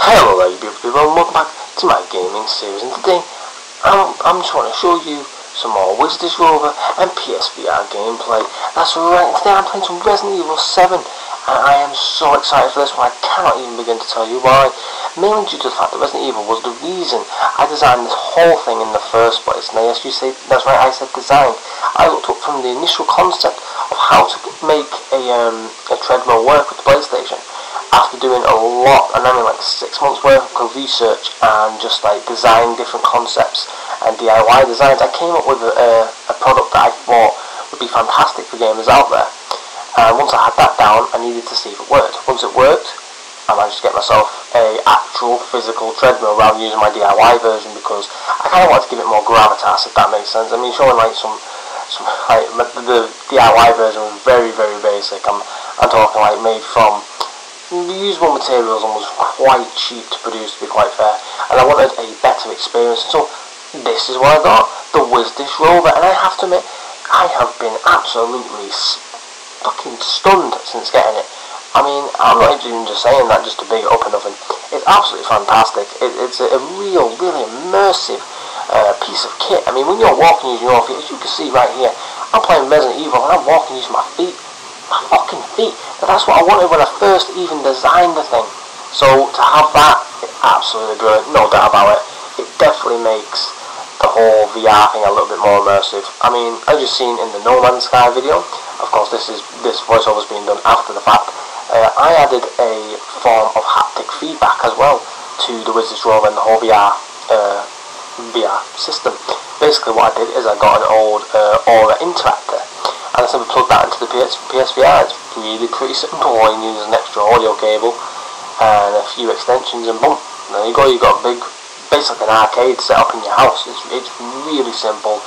Hello there, you beautiful people, and welcome back to my gaming series, and today I'm just want to show you some more Wizdish Rovr and PSVR gameplay. That's right, today I'm playing some Resident Evil 7, and I am so excited for this one. I cannot even begin to tell you why, mainly due to the fact that Resident Evil was the reason I designed this whole thing in the first place. Now yes, you say, that's right, I said design. I looked up from the initial concept of how to make a treadmill work with the PlayStation, after doing a lot, and I mean like 6 months worth of research and just like designing different concepts and DIY designs. I came up with a product that I thought would be fantastic for gamers out there, and once I had that down I needed to see if it worked. Once it worked, I managed to get myself a actual physical treadmill rather than using my DIY version, because I kind of wanted to give it more gravitas, if that makes sense. I mean, showing like some like, the DIY version was very, very basic. I'm talking like made from reusable materials and was quite cheap to produce, to be quite fair, and I wanted a better experience, so this is what I got, the Wizdish Rovr, and I have to admit, I have been absolutely fucking stunned since getting it. I mean, I'm not even just saying that just to big it up or nothing. It's absolutely fantastic. It's a real, really immersive piece of kit. I mean, when you're walking using your feet, as you can see right here, I'm playing Resident Evil and I'm walking using my feet. My fucking feet. That's what I wanted when I first even designed the thing. So to have that, it's absolutely brilliant, no doubt about it. It definitely makes the whole VR thing a little bit more immersive. I mean, as you've seen in the No Man's Sky video, of course this voiceover's been done after the fact. I added a form of haptic feedback as well to the Wizdish Rovr and the whole VR system. Basically, what I did is I got an old Aura Interact, and I simply plug that into the PSVR. It's really pretty simple. All you need is an extra audio cable and a few extensions, and boom, there you go. You've got a big, basically an arcade set up in your house. It's really simple.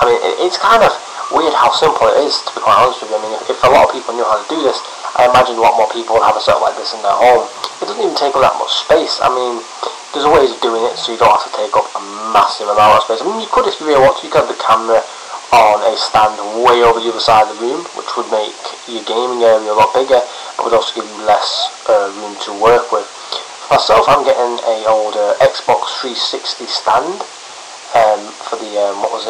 I mean, it's kind of weird how simple it is, to be quite honest with you. I mean, if a lot of people knew how to do this, I imagine a lot more people would have a setup like this in their home. It doesn't even take up that much space. I mean, there's ways of doing it so you don't have to take up a massive amount of space. I mean, you could, if you really want to, you could have the camera on a stand way over the other side of the room, which would make your gaming area a lot bigger, but would also give you less room to work with. For myself, I'm getting an old Xbox 360 stand for the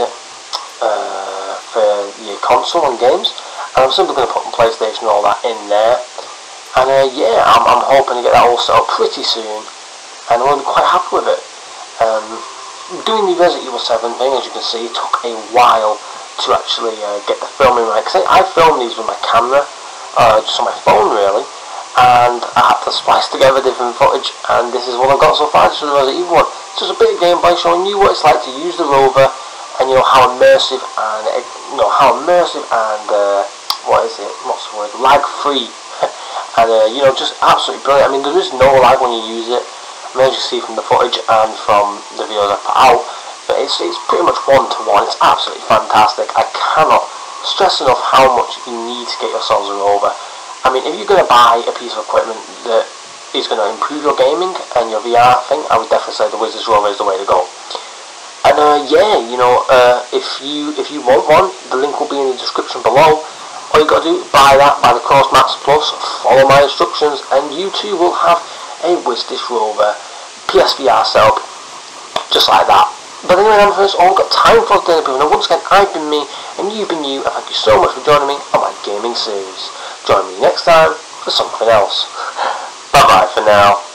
for your console and games, and I'm simply going to put my PlayStation and all that in there. And yeah, I'm hoping to get that all set up pretty soon, and I'm quite happy with it. Doing the Resident Evil 7 thing, as you can see, took a while to actually get the filming right, because I filmed these with my camera, just on my phone really, and I had to splice together different footage, and this is what I've got so far. This is the Resident Evil 1. It's just a bit of gameplay showing you what it's like to use the Rovr, and you know how immersive and lag free, and you know, just absolutely brilliant. I mean, there is no lag when you use it. As you see from the footage and from the videos I put out, but it's pretty much one-to-one. It's absolutely fantastic. I cannot stress enough how much you need to get yourselves a Rovr. I mean, if you're going to buy a piece of equipment that is going to improve your gaming and your VR thing, I would definitely say the Wizdish Rovr is the way to go. And yeah, you know, if you want one, the link will be in the description below. All you got to do is buy that, buy the CrossMax Plus, follow my instructions, and you too will have a Wizdish Rovr PSVR setup, just like that. But anyway, I'm finished. All I've got time for today, people. Now, once again, I've been me, and you've been you, and thank you so much for joining me on my gaming series. Join me next time for something else. Bye bye for now.